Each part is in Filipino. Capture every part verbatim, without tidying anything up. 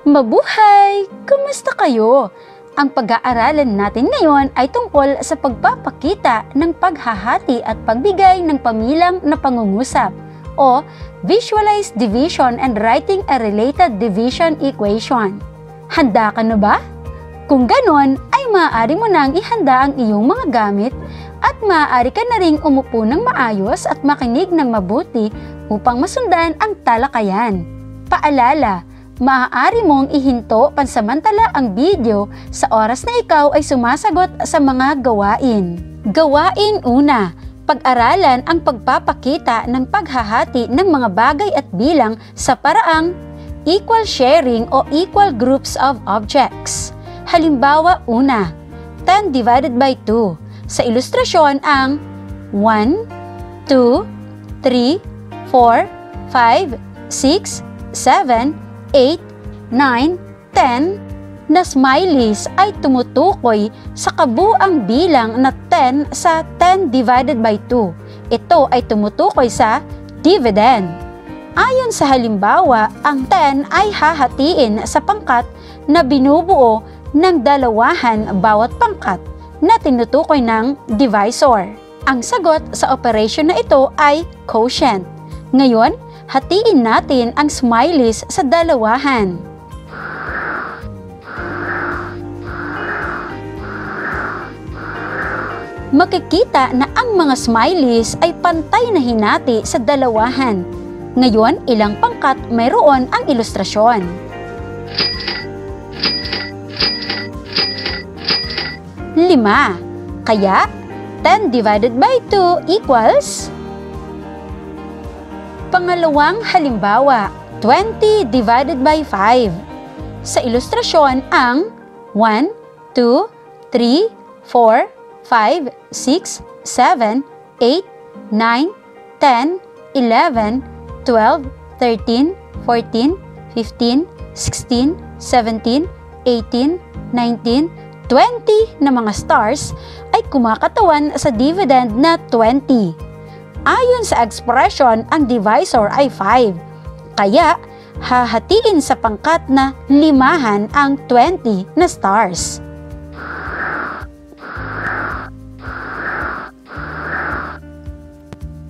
Mabuhay! Kumusta kayo? Ang pag-aaralan natin ngayon ay tungkol sa pagpapakita ng paghahati at pagbigay ng pamilang na pangungusap o Visualize Division and Writing a Related Division Equation. Handa ka na ba? Kung ganon, ay maaari mo nang ihanda ang iyong mga gamit at maaari ka na ring umupo ng maayos at makinig ng mabuti upang masundan ang talakayan. Paalala! Maaari mong ihinto pansamantala ang video sa oras na ikaw ay sumasagot sa mga gawain. Gawain una, pag-aralan ang pagpapakita ng paghahati ng mga bagay at bilang sa paraang equal sharing o equal groups of objects. Halimbawa una, ten divided by two. Sa ilustrasyon ang one, two, three, four, five, six, seven, eight, nine, ten na smileys ay tumutukoy sa kabuang bilang na ten sa ten divided by two. Ito ay tumutukoy sa dividend. Ayon sa halimbawa, ang ten ay hahatiin sa pangkat na binubuo ng dalawahan bawat pangkat na tinutukoy ng divisor. Ang sagot sa operation na ito ay quotient. Ngayon, hatiin natin ang smileys sa dalawahan. Makikita na ang mga smileys ay pantay na hinati sa dalawahan. Ngayon, ilang pangkat mayroon ang ilustrasyon. Lima. Kaya, ten divided by two equals... Pangalawang halimbawa, twenty divided by five. Sa ilustrasyon ang one, two, three, four, five, six, seven, eight, nine, ten, eleven, twelve, thirteen, fourteen, fifteen, sixteen, seventeen, eighteen, nineteen, twenty na mga stars ay kumakatawan sa dividend na twenty. Ayon sa expression, ang divisor ay five. Kaya, hahatiin sa pangkat na limahan ang twenty na stars.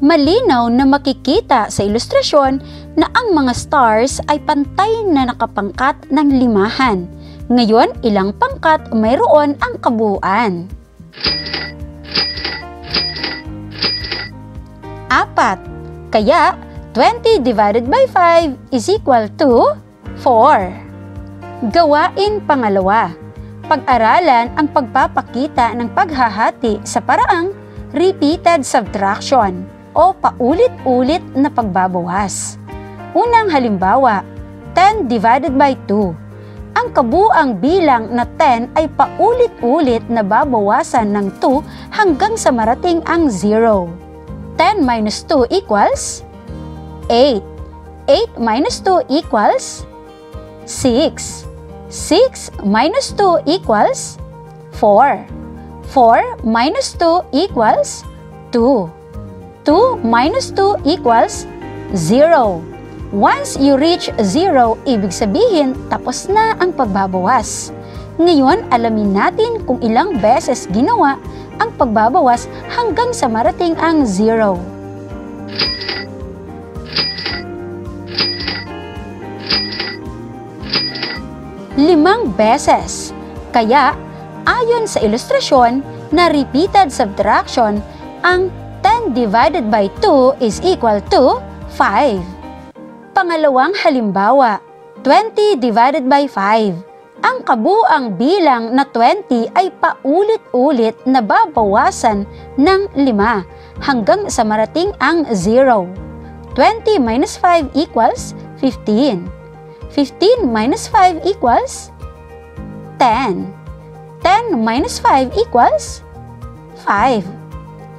Malinaw na makikita sa ilustrasyon na ang mga stars ay pantay na nakapangkat ng limahan. Ngayon, ilang pangkat mayroon ang kabuuan? Apat. Kaya, twenty divided by five is equal to four. Gawain pangalawa. Pag-aralan ang pagpapakita ng paghahati sa paraang repeated subtraction o paulit-ulit na pagbabawas. Unang halimbawa, ten divided by two. Ang kabuang bilang na ten ay paulit-ulit na babawasan ng two hanggang sa marating ang zero. ten minus two equals eight. eight minus two equals six. six minus two equals four. four minus two equals two. two minus two equals zero. Once you reach zero, ibig sabihin tapos na ang pagbabawas. Ngayon, alamin natin kung ilang beses ginawa ang pagbabawas hanggang sa marating ang zero. Limang beses. Kaya, ayon sa ilustrasyon na repeated subtraction, ang ten divided by two is equal to five. Pangalawang halimbawa, twenty divided by five. Ang kabuang bilang na twenty ay paulit-ulit na babawasan ng lima hanggang sa marating ang zero. twenty minus five equals fifteen. fifteen minus five equals ten. ten minus five equals five.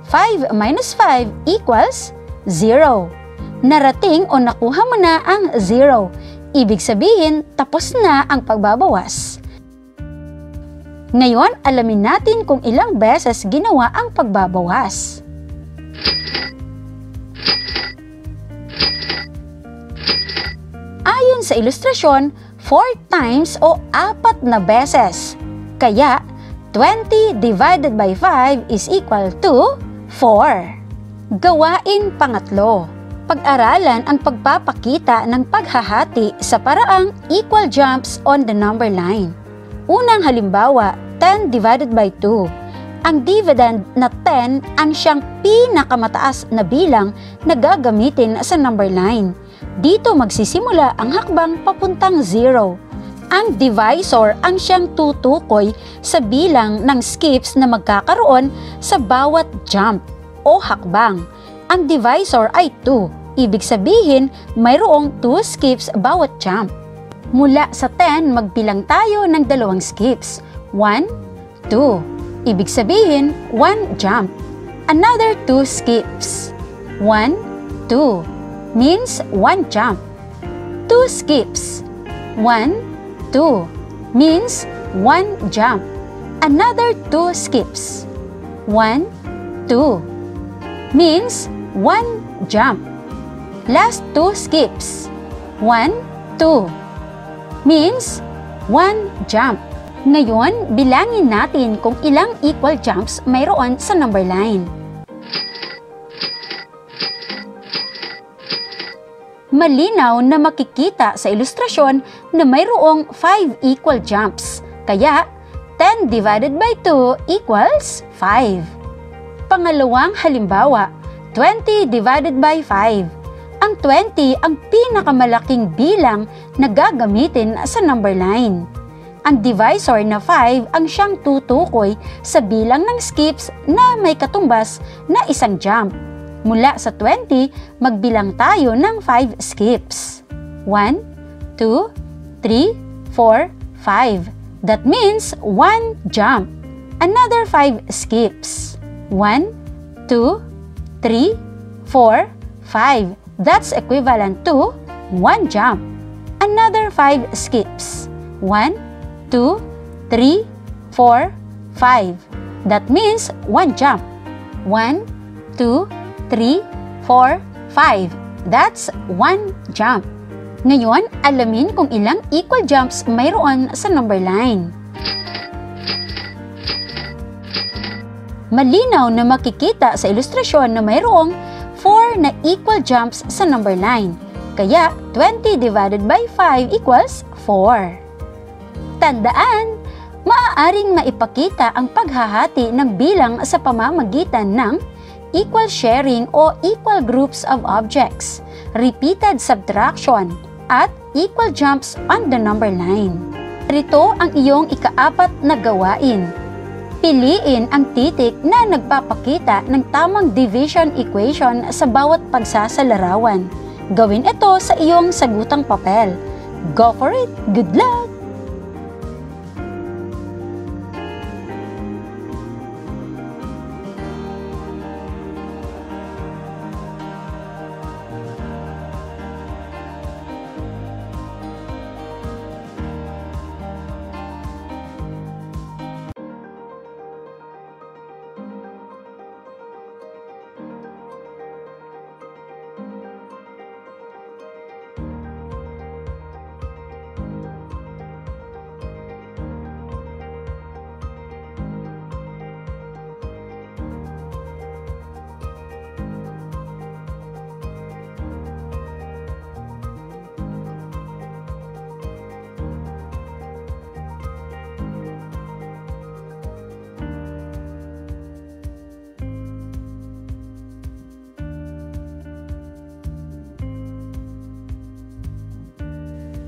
five minus five equals zero. Narating o nakuha mo na ang zero. Ibig sabihin, tapos na ang pagbabawas. Ngayon, alamin natin kung ilang beses ginawa ang pagbabawas. Ayon sa ilustrasyon, four times o apat na beses. Kaya, twenty divided by five is equal to four. Gawain pangatlo. Pag-aralan ang pagpapakita ng paghahati sa paraang equal jumps on the number line. Unang halimbawa, ten divided by two. Ang dividend na ten ang siyang pinakamataas na bilang na gagamitin sa number line. Dito magsisimula ang hakbang papuntang zero. Ang divisor ang siyang tutukoy sa bilang ng skips na magkakaroon sa bawat jump o hakbang. Ang divisor ay two, ibig sabihin mayroong two skips bawat jump. Mula sa ten magbilang tayo ng dalawang skips, one, two, ibig sabihin one jump, another two skips, one, two, means one jump, two skips, one, two means one jump. Another two skips. one, two means one jump. Last two skips. one, two means one jump. Ngayon, bilangin natin kung ilang equal jumps mayroon sa number line. Malinaw na makikita sa ilustrasyon na mayroong five equal jumps, kaya ten divided by two equals five. Pangalawang halimbawa, twenty divided by five. Ang twenty ang pinakamalaking bilang na gagamitin sa number line. Ang divisor na five ang siyang tutukoy sa bilang ng skips na may katumbas na isang jump. Mula sa twenty, magbilang tayo ng five skips. one, two, three, four, five. That means one jump. Another five skips. one, two, three, four, five. That's equivalent to one jump. Another five skips. one, two, three, four, five. That means one jump. one, two, three, four, five. That's one jump. Ngayon, alamin kung ilang equal jumps mayroon sa number line. Malinaw na makikita sa ilustrasyon na mayroong four na equal jumps sa number line. Kaya, twenty divided by five equals four. Tandaan, maaaring maipakita ang paghahati ng bilang sa pamamagitan ng equal sharing o equal groups of objects, repeated subtraction, at equal jumps on the number line. Rito ang iyong ikaapat na gawain. Piliin ang titik na nagpapakita ng tamang division equation sa bawat pagsasalarawan. Gawin ito sa iyong sagutang papel. Go for it! Good luck!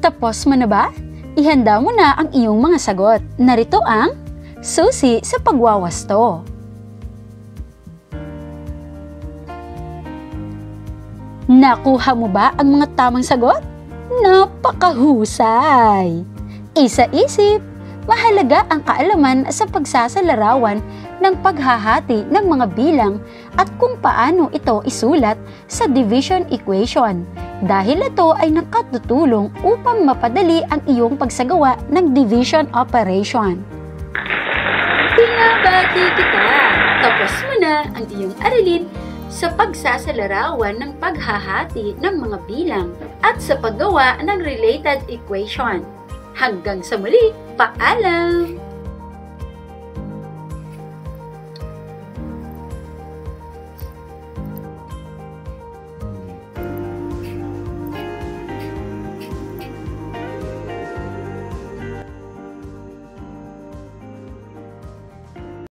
Tapos mo na ba? Ihanda mo na ang iyong mga sagot. Narito ang susi sa pagwawasto. Nakuha mo ba ang mga tamang sagot? Napakahusay! Isa-isip, mahalaga ang kaalaman sa pagsasalarawan ng paghahati ng mga bilang at kung paano ito isulat sa division equation. Dahil ito ay nakatutulong upang mapadali ang iyong pagsagawa ng division operation. Pinabati kita! Tapos mo na ang iyong aralin sa pagsasalarawan ng paghahati ng mga bilang at sa paggawa ng related equation. Hanggang sa muli, paalam!